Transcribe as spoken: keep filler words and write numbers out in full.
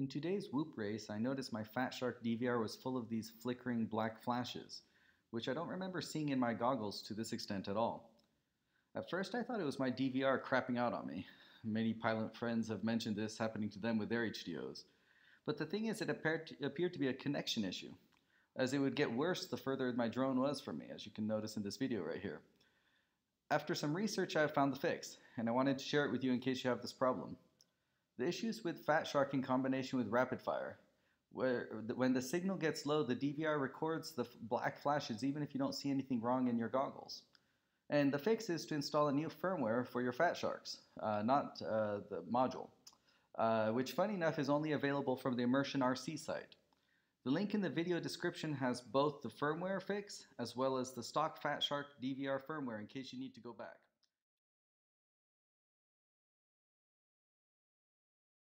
In today's whoop race, I noticed my Fat Shark D V R was full of these flickering black flashes, which I don't remember seeing in my goggles to this extent at all. At first I thought it was my D V R crapping out on me. Many pilot friends have mentioned this happening to them with their H D Os. But the thing is, it appeared to, appeared to be a connection issue, as it would get worse the further my drone was from me, as you can notice in this video right here. After some research, I have found the fix, and I wanted to share it with you in case you have this problem. The issues with Fat Shark in combination with Rapid Fire, where the, when the signal gets low, the D V R records the black flashes even if you don't see anything wrong in your goggles. And the fix is to install a new firmware for your Fat Sharks, uh, not uh, the module, uh, which funny enough is only available from the Immersion R C site. The link in the video description has both the firmware fix as well as the stock Fat Shark D V R firmware in case you need to go back.